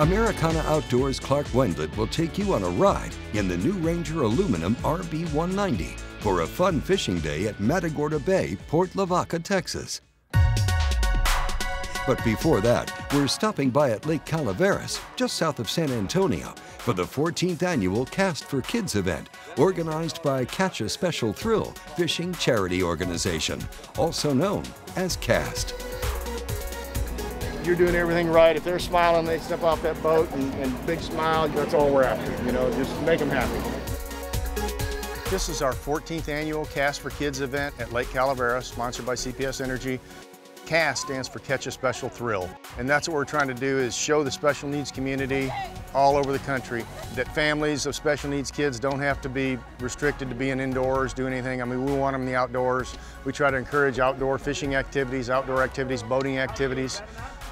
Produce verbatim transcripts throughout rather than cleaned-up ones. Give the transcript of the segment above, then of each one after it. Americana Outdoors' Clark Wendlandt will take you on a ride in the new Ranger Aluminum R B one ninety for a fun fishing day at Matagorda Bay, Port Lavaca, Texas. But before that, we're stopping by at Lake Calaveras, just south of San Antonio, for the fourteenth annual Cast for Kids event, organized by Catch a Special Thrill Fishing Charity Organization, also known as C A S T. You're doing everything right. If they're smiling, they step off that boat and, and big smile, that's all we're after, you know, just make them happy. This is our fourteenth annual Cast for Kids event at Lake Calaveras, sponsored by C P S Energy. C A S T stands for Catch a Special Thrill, and that's what we're trying to do, is show the special needs community all over the country that families of special needs kids don't have to be restricted to being indoors, doing anything. I mean, we want them in the outdoors. We try to encourage outdoor fishing activities, outdoor activities, boating activities.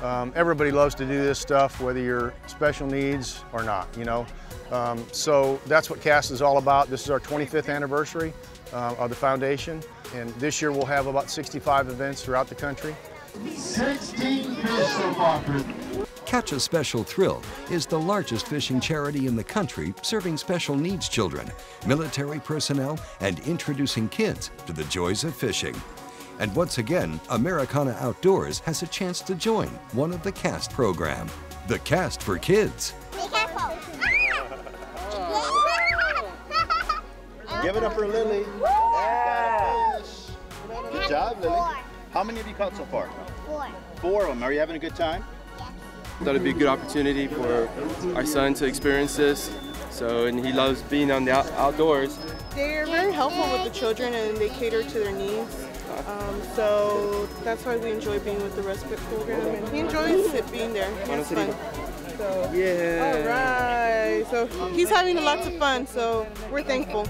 Um, everybody loves to do this stuff, whether you're special needs or not, you know. Um, so that's what C A S T is all about. This is our twenty-fifth anniversary uh, of the foundation, and this year we'll have about sixty-five events throughout the country. sixteen Catch a Special Thrill is the largest fishing charity in the country, serving special needs children, military personnel, and introducing kids to the joys of fishing. And once again, Americana Outdoors has a chance to join one of the C A S T program, the C A S T for Kids. Be careful. Give it up for Lily. Yeah. Good job, Lily. How many have you caught so far? Four. Four of them. Are you having a good time? Yeah. Thought it'd be a good opportunity for our son to experience this. So, and he loves being on the out outdoors. They're very helpful with the children, and they cater to their needs. Um, so that's why we enjoy being with the Respite program, and he enjoys it being there. It's fun. So, yeah. All right. So he's having lots of fun. So we're thankful.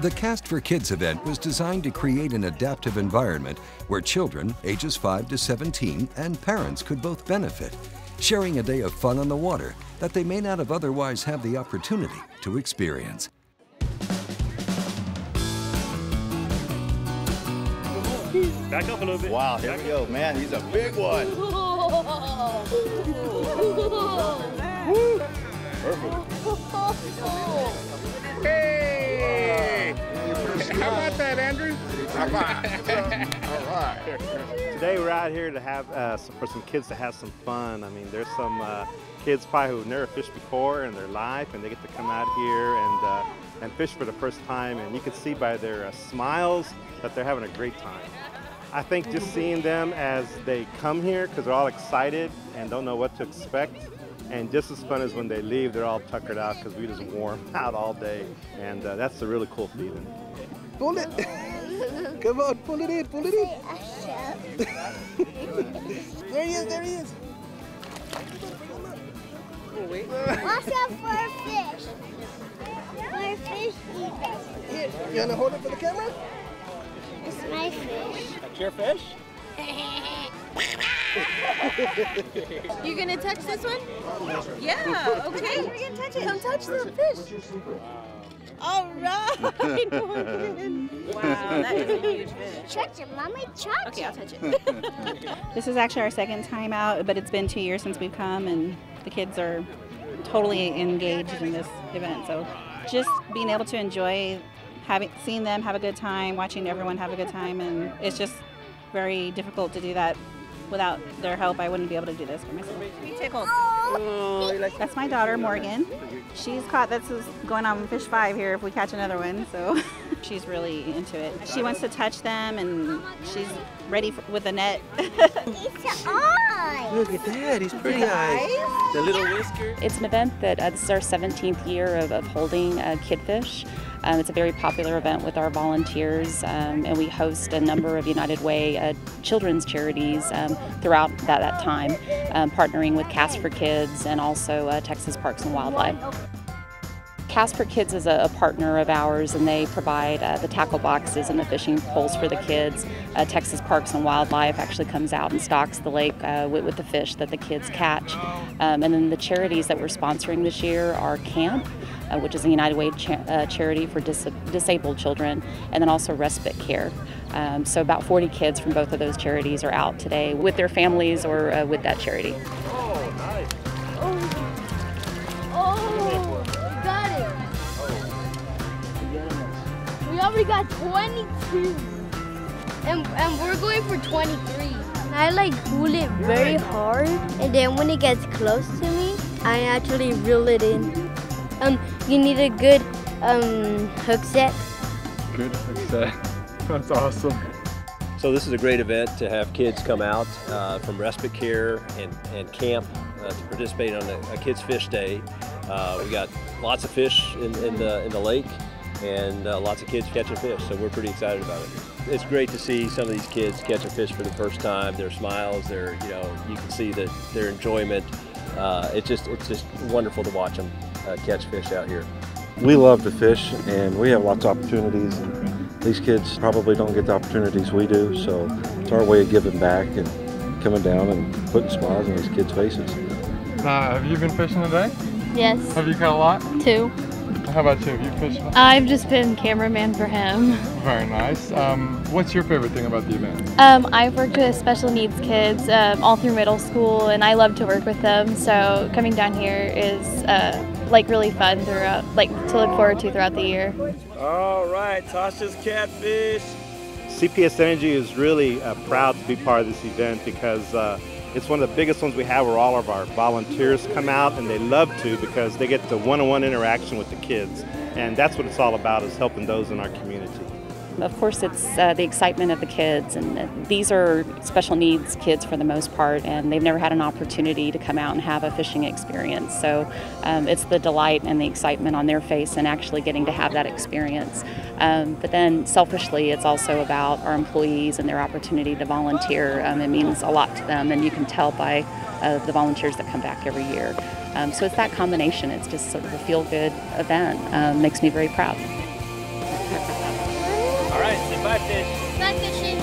The C A S T for Kids event was designed to create an adaptive environment where children ages five to seventeen and parents could both benefit, sharing a day of fun on the water that they may not have otherwise had the opportunity to experience. Back up a little bit. Wow, here we go, man. He's a big one. Woo. Perfect. Hey! How about that, Andrew? All right. All right. Today we're out here to have uh, for some kids to have some fun. I mean, there's some uh, kids probably who've never fished before in their life, and they get to come out here and uh, and fish for the first time, and you can see by their uh, smiles that they're having a great time. I think just seeing them as they come here, because they're all excited and don't know what to expect, and just as fun as when they leave, they're all tuckered out because we just warm out all day, and uh, that's a really cool feeling. Pull it! Come on, pull it in, pull it in! There he is, there he is! Oh, wait. Watch out for a fish! My fish eating. Here, you want to hold it for the camera? It's my fish. That's your fish? You gonna touch this one? Yeah, okay. We're gonna touch it. Come touch the fish. All right. Wow, that is a huge fish. Touch it, Mommy, touch it. Okay, I'll touch it. This is actually our second time out, but it's been two years since we've come, and the kids are totally engaged in this event. So just being able to enjoy having seen them have a good time, watching everyone have a good time, and it's just very difficult to do that. Without their help, I wouldn't be able to do this for myself. Tickled. That's my daughter, Morgan. She's caught, this is going on fish five here if we catch another one, so she's really into it. She wants to touch them, and she's ready for, with a net. It's an eye! Look at that, he's pretty eyes. The little whiskers. It's an event that, uh, this is our seventeenth year of, of holding uh, Kidfish. Um, it's a very popular event with our volunteers, um, and we host a number of United Way uh, children's charities um, throughout that, that time, um, partnering with C A S T for Kids and also uh, Texas Parks and Wildlife. C A S T for Kids is a, a partner of ours, and they provide uh, the tackle boxes and the fishing poles for the kids. Uh, Texas Parks and Wildlife actually comes out and stocks the lake uh, with, with the fish that the kids catch. Um, and then the charities that we're sponsoring this year are CAMP, Uh, which is a United Way cha uh, charity for dis disabled children, and then also Respite Care. Um, so about forty kids from both of those charities are out today with their families or uh, with that charity. Oh, nice. probably got twenty-two. And, and we're going for twenty-three. I like pull it very hard, and then when it gets close to me, I actually reel it in. Um, you need a good um, hook set. Good hook set. That's awesome. So this is a great event to have kids come out uh, from Respite Care and, and camp uh, to participate on a, a kids' fish day. Uh, we got lots of fish in, in, the, in the lake, and uh, lots of kids catching fish, so we're pretty excited about it. It's great to see some of these kids catching fish for the first time. Their smiles, their, you know, you can see that their enjoyment. Uh, it's just, it's just wonderful to watch them uh, catch fish out here. We love to fish, and we have lots of opportunities. And these kids probably don't get the opportunities we do, so it's our way of giving back and coming down and putting smiles on these kids' faces. Uh, have you been fishing today? Yes. Have you caught a lot? Two. How about you? Have you fished? I've just been cameraman for him. Very nice. Um, what's your favorite thing about the event? Um, I've worked with special needs kids um, all through middle school, and I love to work with them. So coming down here is uh, like really fun throughout, like to look forward to throughout the year. All right, Tasha's catfish. C P S Energy is really uh, proud to be part of this event because uh, it's one of the biggest ones we have where all of our volunteers come out, and they love to because they get the one-on-one interaction with the kids, and that's what it's all about, is helping those in our community. Of course, it's uh, the excitement of the kids, and uh, these are special needs kids for the most part, and they've never had an opportunity to come out and have a fishing experience. So um, it's the delight and the excitement on their face and actually getting to have that experience. Um, but then selfishly, it's also about our employees and their opportunity to volunteer. Um, it means a lot to them, and you can tell by uh, the volunteers that come back every year. Um, so it's that combination. It's just sort of a feel-good event. Um, makes me very proud. All right, say bye, fish. Bye, fishing.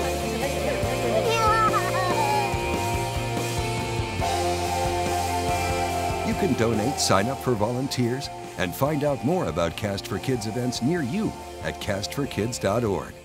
You can donate, sign up for volunteers, and find out more about Cast for Kids events near you at cast for kids dot org.